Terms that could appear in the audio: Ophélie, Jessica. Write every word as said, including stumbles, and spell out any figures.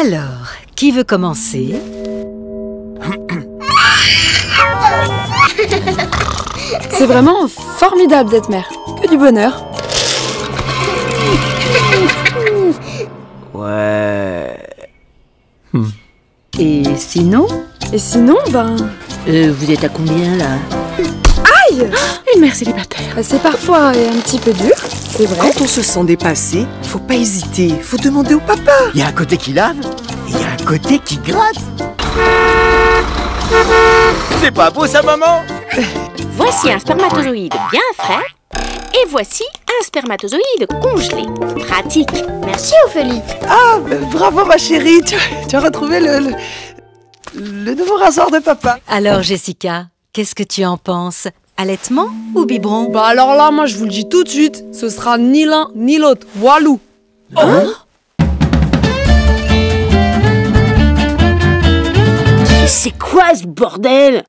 Alors, qui veut commencer? C'est vraiment formidable d'être mère. Que du bonheur. Ouais... Hmm. Et sinon? Et sinon, ben... Euh, vous êtes à combien, là? Aïe! Une mère célibataire. C'est parfois un petit peu dur, c'est vrai. Quand on se sent dépassé, faut pas hésiter, faut demander au papa. Il y a un côté qui lave, et il y a un côté qui gratte. C'est pas beau, ça, maman? Voici un spermatozoïde bien frais, et voici un spermatozoïde congelé. Pratique. Merci, Ophélie. Ah, bravo, ma chérie. Tu, tu as retrouvé le, le, le nouveau rasoir de papa. Alors, Jessica, qu'est-ce que tu en penses? Allaitement ou biberon? Bah alors là, moi, je vous le dis tout de suite, ce sera ni l'un ni l'autre. Walou. Oh, hein? C'est quoi ce bordel?